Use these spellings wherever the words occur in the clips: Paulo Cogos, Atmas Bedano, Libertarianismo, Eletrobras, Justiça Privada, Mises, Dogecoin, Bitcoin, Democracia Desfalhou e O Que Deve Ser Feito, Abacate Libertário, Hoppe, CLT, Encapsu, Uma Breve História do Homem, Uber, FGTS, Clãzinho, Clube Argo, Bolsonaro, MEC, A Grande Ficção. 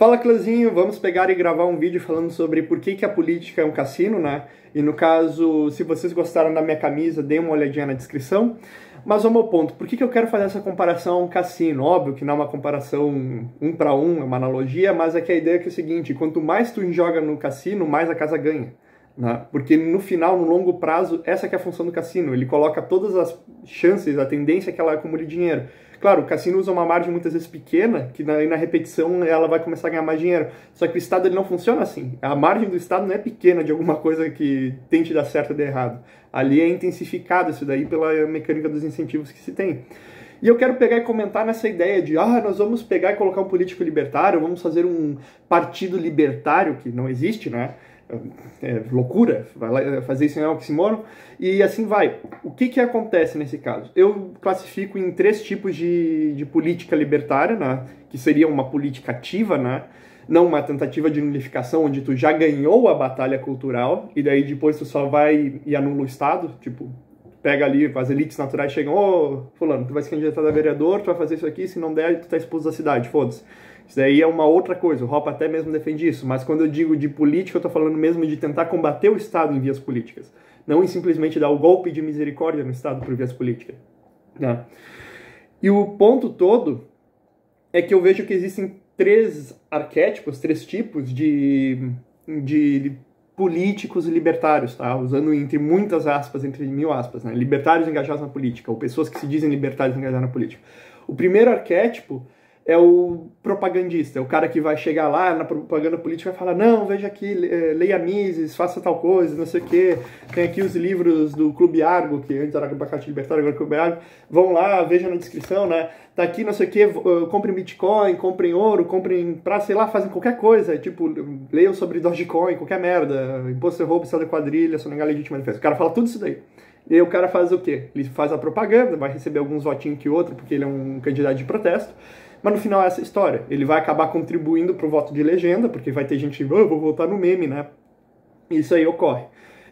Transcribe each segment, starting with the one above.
Fala, Clãzinho! Vamos pegar e gravar um vídeo falando sobre por que a política é um cassino, né? E no caso, se vocês gostaram da minha camisa, dê uma olhadinha na descrição. Mas vamos ao ponto, por que eu quero fazer essa comparação a um cassino? Óbvio que não é uma comparação um para um, é uma analogia, mas é que a ideia é que é o seguinte, quanto mais tu joga no cassino, mais a casa ganha. Né? Porque no final, no longo prazo, essa que é a função do cassino, ele coloca todas as chances, a tendência que ela acumule dinheiro. Claro, o cassino usa uma margem muitas vezes pequena, que na repetição ela vai começar a ganhar mais dinheiro. Só que o Estado ele não funciona assim. A margem do Estado não é pequena de alguma coisa que tente dar certo ou dar errado. Ali é intensificado isso daí pela mecânica dos incentivos que se tem. E eu quero pegar e comentar nessa ideia de nós vamos pegar e colocar um político libertário, vamos fazer um partido libertário, que não existe, né? É loucura, vai lá fazer isso, é um oxímoron, e assim vai. O que que acontece nesse caso? Eu classifico em três tipos de política libertária, né? Que seria uma política ativa, né? Não uma tentativa de nullificação, onde tu já ganhou a batalha cultural, e daí depois tu só vai e anula o Estado, tipo, pega ali, as elites naturais chegam, fulano, tu vai se candidatar a vereador, tu vai fazer isso aqui, se não der, tu tá expulso da cidade, foda-se. Isso daí é uma outra coisa, o Hoppe até mesmo defende isso, mas quando eu digo de política, eu tô falando mesmo de tentar combater o Estado em vias políticas, não em simplesmente dar o golpe de misericórdia no Estado por vias políticas. Né? E o ponto todo é que eu vejo que existem três arquétipos, três tipos de políticos libertários, tá? Usando entre muitas aspas, entre mil aspas, né? Libertários engajados na política, ou pessoas que se dizem libertários engajadas na política. O primeiro arquétipo é o propagandista, é o cara que vai chegar lá na propaganda política e vai falar, não, veja aqui, leia Mises, faça tal coisa, não sei o que, tem aqui os livros do Clube Argo, que antes era Abacate Libertário, agora é Clube Argo, vão lá, veja na descrição, né? Tá aqui, não sei o que, comprem Bitcoin, comprem ouro, comprem prata, sei lá, fazem qualquer coisa, tipo, leiam sobre Dogecoin, qualquer merda, imposto de roubo, estado de quadrilha, sonegar legítima defesa. O cara fala tudo isso daí. E aí o cara faz o quê? Ele faz a propaganda, vai receber alguns votinhos que outro, porque ele é um candidato de protesto, mas no final é essa história. Ele vai acabar contribuindo pro voto de legenda, porque vai ter gente, eu vou votar no meme, né? Isso aí ocorre.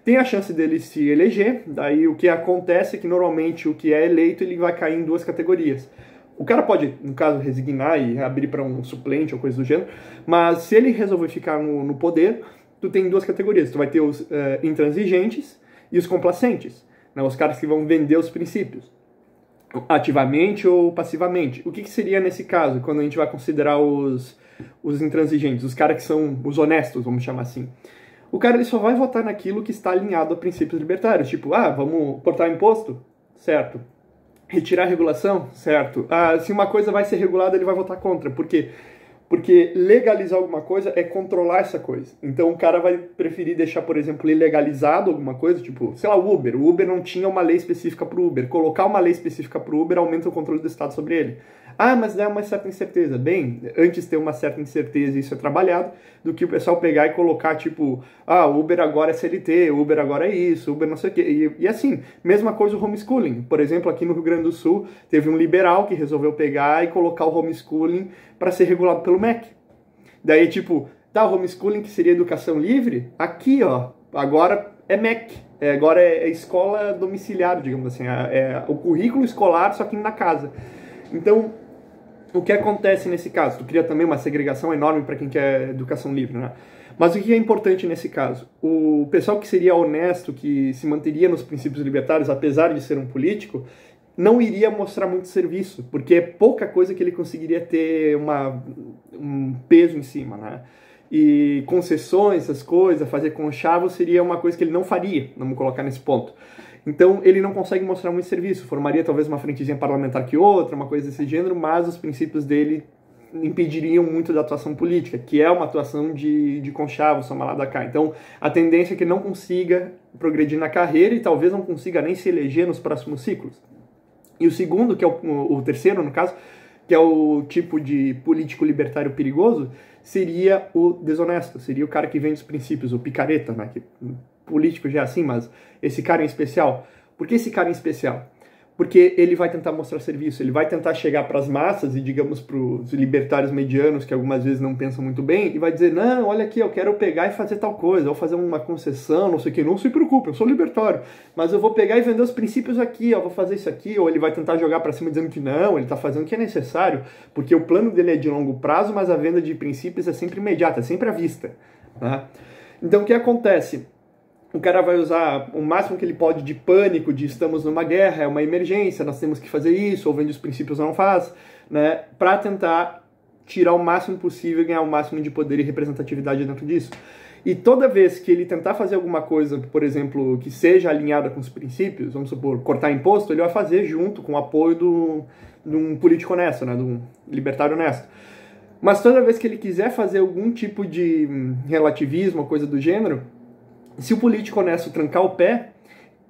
Tem a chance dele se eleger, daí o que acontece é que normalmente o que é eleito ele vai cair em duas categorias. O cara pode, no caso, resignar e abrir para um suplente ou coisa do gênero, mas se ele resolver ficar no poder, tu tem duas categorias. Tu vai ter os intransigentes e os complacentes, né? Os caras que vão vender os princípios. Ativamente ou passivamente. O que seria nesse caso, quando a gente vai considerar os intransigentes, os caras que são os honestos, vamos chamar assim? O cara ele só vai votar naquilo que está alinhado a princípios libertários, tipo, vamos cortar imposto? Certo. Retirar regulação? Certo. Se uma coisa vai ser regulada, ele vai votar contra. Por quê? Porque legalizar alguma coisa é controlar essa coisa. Então o cara vai preferir deixar, por exemplo, ilegalizado alguma coisa, tipo, sei lá, o Uber. O Uber não tinha uma lei específica para o Uber. Colocar uma lei específica para o Uber aumenta o controle do Estado sobre ele. Mas dá uma certa incerteza. Bem, antes ter uma certa incerteza, isso é trabalhado, do que o pessoal pegar e colocar, tipo, o Uber agora é CLT, o Uber agora é isso, o Uber não sei o quê. E assim, mesma coisa o homeschooling. Por exemplo, aqui no Rio Grande do Sul, teve um liberal que resolveu pegar e colocar o homeschooling para ser regulado pelo MEC. Daí, tipo, o homeschooling, que seria educação livre, aqui, ó, agora é MEC. Agora é escola domiciliar, digamos assim. É o currículo escolar, só que na casa. Então, o que acontece nesse caso? Tu cria também uma segregação enorme para quem quer educação livre, né? Mas o que é importante nesse caso? O pessoal que seria honesto, que se manteria nos princípios libertários, apesar de ser um político, não iria mostrar muito serviço, porque é pouca coisa que ele conseguiria ter um peso em cima, né? E concessões, essas coisas, fazer conchavo seria uma coisa que ele não faria, vamos colocar nesse ponto. Então ele não consegue mostrar muito serviço, formaria talvez uma frentezinha parlamentar que outra, uma coisa desse gênero, mas os princípios dele impediriam muito da atuação política, que é uma atuação de conchavo, somar lá da cá. Então a tendência é que ele não consiga progredir na carreira e talvez não consiga nem se eleger nos próximos ciclos. E o segundo, que é o terceiro, no caso, que é o tipo de político libertário perigoso, seria o desonesto, seria o cara que vende os princípios, o picareta, né? Que político já é assim, mas esse cara em especial. Por que esse cara em especial? porque ele vai tentar mostrar serviço, ele vai tentar chegar para as massas e, digamos, para os libertários medianos, que algumas vezes não pensam muito bem, e vai dizer, não, olha aqui, eu quero pegar e fazer tal coisa, ou fazer uma concessão, não sei o que, não se preocupe, eu sou libertário, mas eu vou pegar e vender os princípios aqui, ó, vou fazer isso aqui, ou ele vai tentar jogar para cima dizendo que não, ele está fazendo o que é necessário, porque o plano dele é de longo prazo, mas a venda de princípios é sempre imediata, é sempre à vista. Né? Então, o que acontece? O cara vai usar o máximo que ele pode de pânico, de estamos numa guerra, é uma emergência, nós temos que fazer isso, ou vende os princípios não faz, né? Para tentar tirar o máximo possível e ganhar o máximo de poder e representatividade dentro disso. E toda vez que ele tentar fazer alguma coisa, por exemplo, que seja alinhada com os princípios, vamos supor, cortar imposto, ele vai fazer junto com o apoio de um político honesto, né? De um libertário honesto. Mas toda vez que ele quiser fazer algum tipo de relativismo, coisa do gênero, se o político honesto trancar o pé,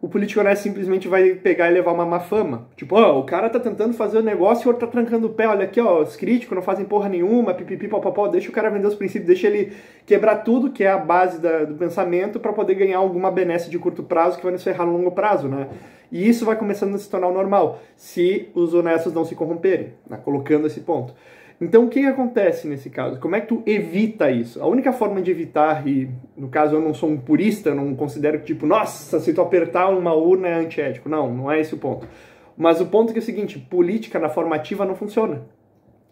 o político honesto simplesmente vai pegar e levar uma má fama. Tipo, ó, o cara tá tentando fazer o negócio e o outro tá trancando o pé. Olha aqui, ó, os críticos não fazem porra nenhuma, pipipi, papapó. Deixa o cara vender os princípios, deixa ele quebrar tudo que é a base do pensamento para poder ganhar alguma benesse de curto prazo que vai nos ferrar no longo prazo, né? E isso vai começando a se tornar o normal, se os honestos não se corromperem, né? Colocando esse ponto. Então, o que acontece nesse caso? Como é que tu evita isso? A única forma de evitar, e no caso eu não sou um purista, eu não considero que tipo, nossa, se tu apertar uma urna é antiético. Não, não é esse o ponto. Mas o ponto é que é o seguinte, política na forma ativa não funciona.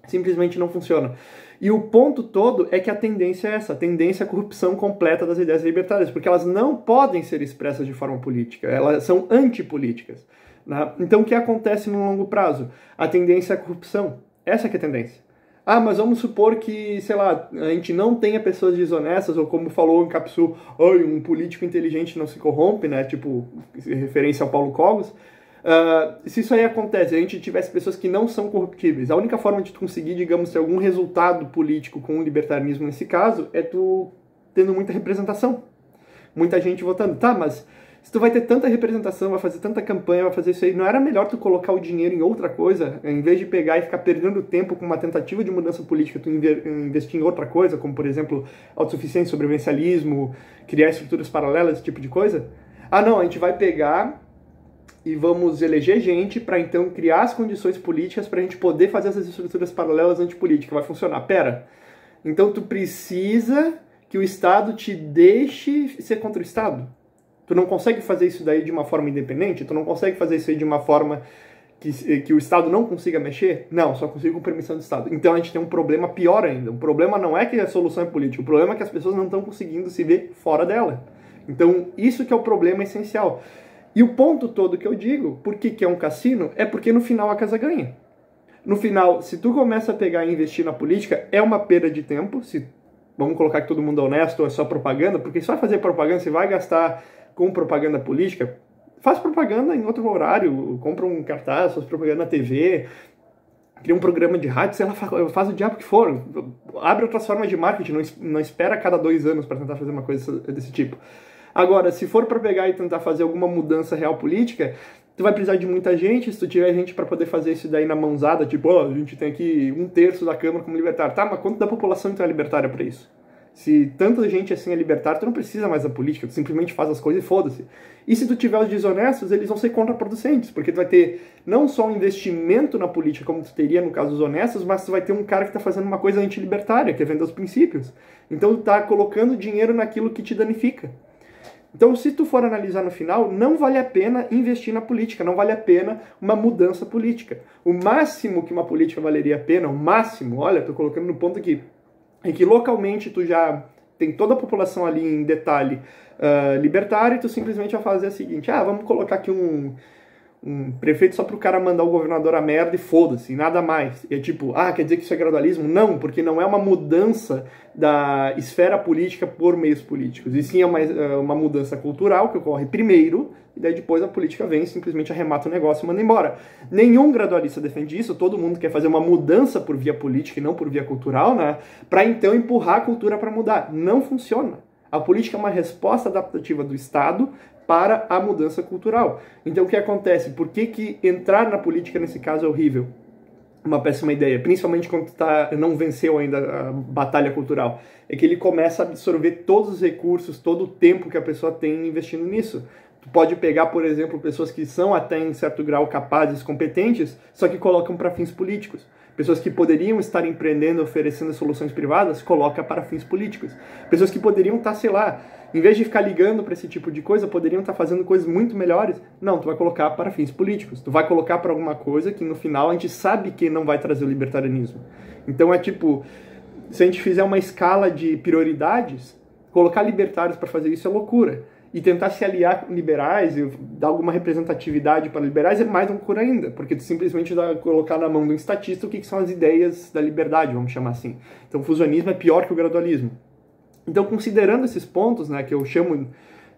Simplesmente não funciona. E o ponto todo é que a tendência é essa, a tendência é a corrupção completa das ideias libertárias, porque elas não podem ser expressas de forma política, elas são antipolíticas. Né? Então, o que acontece no longo prazo? A tendência é a corrupção. Essa que é a tendência. Ah, mas vamos supor que, sei lá, a gente não tenha pessoas desonestas, ou como falou o Encapsu, um político inteligente não se corrompe, né? Tipo, referência ao Paulo Cogos. Se isso aí acontece, a gente tivesse pessoas que não são corruptíveis, a única forma de tu conseguir, digamos, ter algum resultado político com o libertarismo nesse caso, é tu tendo muita representação. Muita gente votando. Tá, mas se tu vai ter tanta representação, vai fazer tanta campanha, vai fazer isso aí, não era melhor tu colocar o dinheiro em outra coisa, em vez de pegar e ficar perdendo tempo com uma tentativa de mudança política, tu investir em outra coisa, como por exemplo, autossuficiência, sobrevivencialismo, criar estruturas paralelas, esse tipo de coisa? Ah não, a gente vai pegar e vamos eleger gente para então criar as condições políticas para a gente poder fazer essas estruturas paralelas antipolíticas, vai funcionar, pera. Então tu precisa que o Estado te deixe ser contra o Estado? Tu não consegue fazer isso daí de uma forma independente? Tu não consegue fazer isso aí de uma forma que o Estado não consiga mexer? Não, só consigo com permissão do Estado. Então a gente tem um problema pior ainda. O problema não é que a solução é política, o problema é que as pessoas não estão conseguindo se ver fora dela. Então isso que é o problema essencial. E o ponto todo que eu digo, por que é um cassino, é porque no final a casa ganha. No final, se tu começa a pegar e investir na política, é uma perda de tempo, se vamos colocar que todo mundo é honesto, é só propaganda, porque só fazer propaganda você vai gastar com propaganda política, faz propaganda em outro horário, compra um cartaz, faz propaganda na TV, cria um programa de rádio, sei lá, faz o diabo que for, abre outras formas de marketing, não espera a cada 2 anos para tentar fazer uma coisa desse tipo. Agora, se for para pegar e tentar fazer alguma mudança real política, tu vai precisar de muita gente, se tu tiver gente para poder fazer isso daí na mãozada, tipo, ó, a gente tem aqui 1/3 da Câmara como libertário, tá, mas quanto da população então é libertária para isso? Se tanta gente assim é libertária, tu não precisa mais da política, tu simplesmente faz as coisas e foda-se. E se tu tiver os desonestos, eles vão ser contraproducentes, porque tu vai ter não só um investimento na política, como tu teria no caso dos honestos, mas tu vai ter um cara que tá fazendo uma coisa antilibertária, que é vender os princípios. Então tu tá colocando dinheiro naquilo que te danifica. Então se tu for analisar no final, não vale a pena investir na política, não vale a pena uma mudança política. O máximo que uma política valeria a pena, o máximo, olha, tô colocando no ponto aqui, em que localmente tu já tem toda a população ali em detalhe libertário, e tu simplesmente vai fazer o seguinte, ah, vamos colocar aqui um prefeito só pro cara mandar o governador a merda e foda-se, nada mais. E é tipo, ah, quer dizer que isso é gradualismo? Não, porque não é uma mudança da esfera política por meios políticos, e sim é uma mudança cultural que ocorre primeiro, e daí depois a política vem, simplesmente arremata o negócio e manda embora. Nenhum gradualista defende isso, todo mundo quer fazer uma mudança por via política e não por via cultural, né? Para então empurrar a cultura para mudar. Não funciona. A política é uma resposta adaptativa do Estado para a mudança cultural. Então o que acontece? Por que entrar na política nesse caso é horrível? Uma péssima ideia, principalmente quando não venceu ainda a batalha cultural, é que ele começa a absorver todos os recursos, todo o tempo que a pessoa tem investindo nisso. Tu pode pegar, por exemplo, pessoas que são até em certo grau capazes, competentes, só que colocam para fins políticos. Pessoas que poderiam estar empreendendo, oferecendo soluções privadas, coloca para fins políticos. Pessoas que poderiam estar, sei lá, em vez de ficar ligando para esse tipo de coisa, poderiam estar fazendo coisas muito melhores. Não, tu vai colocar para fins políticos. Tu vai colocar para alguma coisa que no final a gente sabe que não vai trazer o libertarianismo. Então é tipo, se a gente fizer uma escala de prioridades, colocar libertários para fazer isso é loucura. E tentar se aliar com liberais e dar alguma representatividade para liberais é mais loucura ainda, porque tu simplesmente dá, colocar na mão de um estatista o que são as ideias da liberdade, vamos chamar assim. Então o fusionismo é pior que o gradualismo. Então, considerando esses pontos, né, que eu chamo,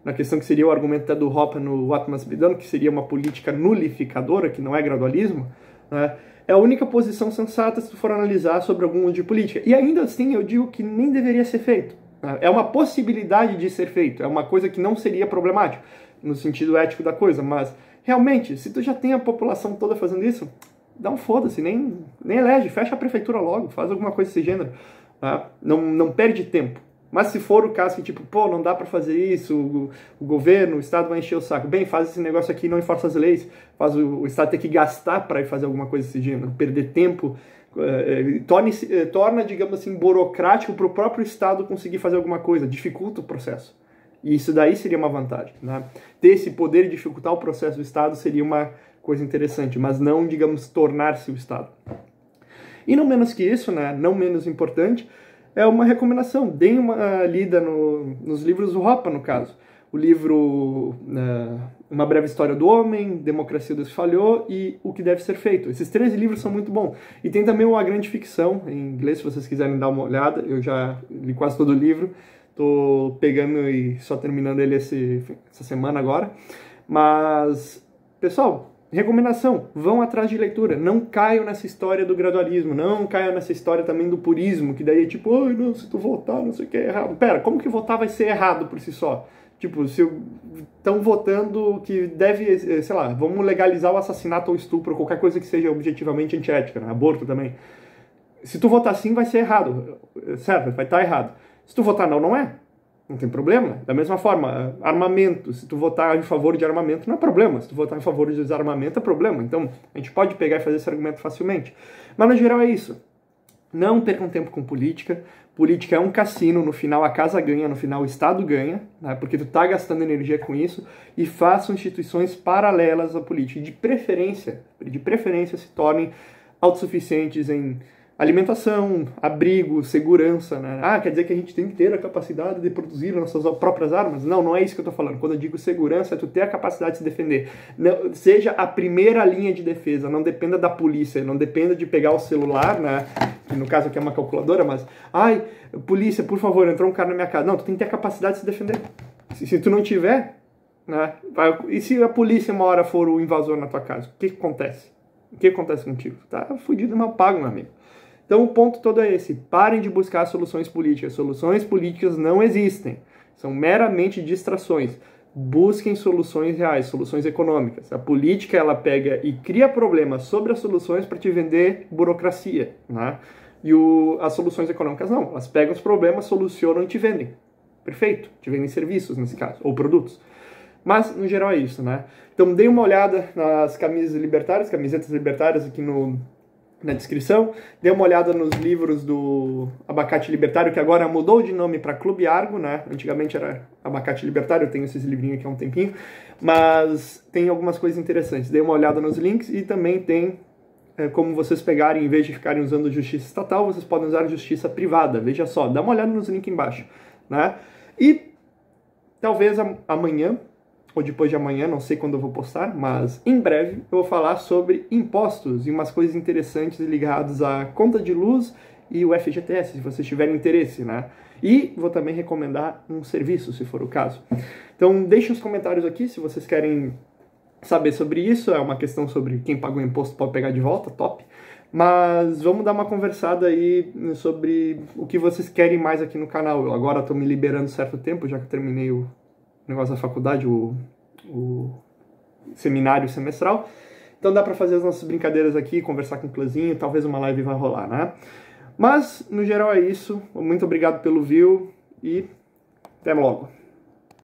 na questão que seria o argumento do Hoppe no Atmas Bedano, que seria uma política nulificadora, que não é gradualismo, né, é a única posição sensata se tu for analisar sobre algum de política. E ainda assim eu digo que nem deveria ser feito. É uma possibilidade de ser feito, é uma coisa que não seria problemática, no sentido ético da coisa, mas realmente, se tu já tem a população toda fazendo isso, dá um foda-se, nem elege, fecha a prefeitura logo, faz alguma coisa desse gênero, tá? Não perde tempo. Mas se for o caso que tipo, pô, não dá pra fazer isso, o governo, o Estado vai encher o saco, bem, faz esse negócio aqui, não enforça as leis, faz o Estado ter que gastar pra ir fazer alguma coisa desse gênero, perder tempo, torna, digamos assim, burocrático para o próprio Estado conseguir fazer alguma coisa, dificulta o processo. E isso daí seria uma vantagem, né? Ter esse poder e dificultar o processo do Estado seria uma coisa interessante, mas não, digamos, tornar-se o Estado. E não menos que isso, né, não menos importante, é uma recomendação. Deem uma lida nos livros do Hoppe, no caso. O livro Uma Breve História do Homem, Democracia Desfalhou e O Que Deve Ser Feito. Esses três livros são muito bons. E tem também o A Grande Ficção, em inglês, se vocês quiserem dar uma olhada. Eu já li quase todo o livro. Tô pegando e só terminando ele essa semana agora. Mas, pessoal, recomendação, vão atrás de leitura. Não caiam nessa história do gradualismo, não caiam nessa história também do purismo, que daí é tipo, ai, não, se tu votar, não sei o que, é errado. Pera, como que votar vai ser errado por si só? Tipo, se estão votando que deve, sei lá, vamos legalizar o assassinato ou estupro, qualquer coisa que seja objetivamente antiética, né? Aborto também. Se tu votar sim, vai ser errado, certo? Vai estar errado. Se tu votar não, não é. Não tem problema. Da mesma forma, armamento. Se tu votar em favor de armamento, não é problema. Se tu votar em favor de desarmamento, é problema. Então, a gente pode pegar e fazer esse argumento facilmente. Mas, no geral, é isso. Não percam tempo com política. Política é um cassino, no final a casa ganha, no final o Estado ganha, né, porque tu tá gastando energia com isso, e façam instituições paralelas à política. E de preferência se tornem autossuficientes em alimentação, abrigo, segurança, né? Ah, quer dizer que a gente tem que ter a capacidade de produzir nossas próprias armas? Não, não é isso que eu tô falando. Quando eu digo segurança, é tu ter a capacidade de se defender. Não, seja a primeira linha de defesa, não dependa da polícia, não dependa de pegar o celular, né? Que no caso aqui é uma calculadora, mas... Ai, polícia, por favor, entrou um cara na minha casa. Não, tu tem que ter a capacidade de se defender. Se tu não tiver, né? E se a polícia uma hora for o invasor na tua casa? O que acontece? O que acontece contigo? Tá fudido e mal pago, meu amigo. Então o ponto todo é esse, parem de buscar soluções políticas. Soluções políticas não existem, são meramente distrações. Busquem soluções reais, soluções econômicas. A política ela pega e cria problemas sobre as soluções para te vender burocracia, né? E as soluções econômicas não, elas pegam os problemas, solucionam e te vendem. Perfeito, te vendem serviços nesse caso, ou produtos. Mas, no geral, é isso, né? Então dê uma olhada nas camisetas libertárias aqui na descrição, dê uma olhada nos livros do Abacate Libertário, que agora mudou de nome para Clube Argo, né? Antigamente era Abacate Libertário, eu tenho esses livrinhos aqui há um tempinho, mas tem algumas coisas interessantes. Dê uma olhada nos links e também tem como vocês pegarem, em vez de ficarem usando justiça estatal, vocês podem usar justiça privada. Veja só, dá uma olhada nos links embaixo, né? E talvez amanhã, ou depois de amanhã, não sei quando eu vou postar, mas em breve eu vou falar sobre impostos e umas coisas interessantes ligadas à conta de luz e o FGTS, se vocês tiverem interesse, né? E vou também recomendar um serviço, se for o caso. Então deixem os comentários aqui se vocês querem saber sobre isso, é uma questão sobre quem pagou o imposto pode pegar de volta, top. Mas vamos dar uma conversada aí sobre o que vocês querem mais aqui no canal. Eu agora estou me liberando certo tempo, já que eu terminei o negócio da faculdade, o seminário semestral. Então dá pra fazer as nossas brincadeiras aqui, conversar com o Clãzinho, talvez uma live vai rolar, né? Mas, no geral é isso. Muito obrigado pelo view e até logo.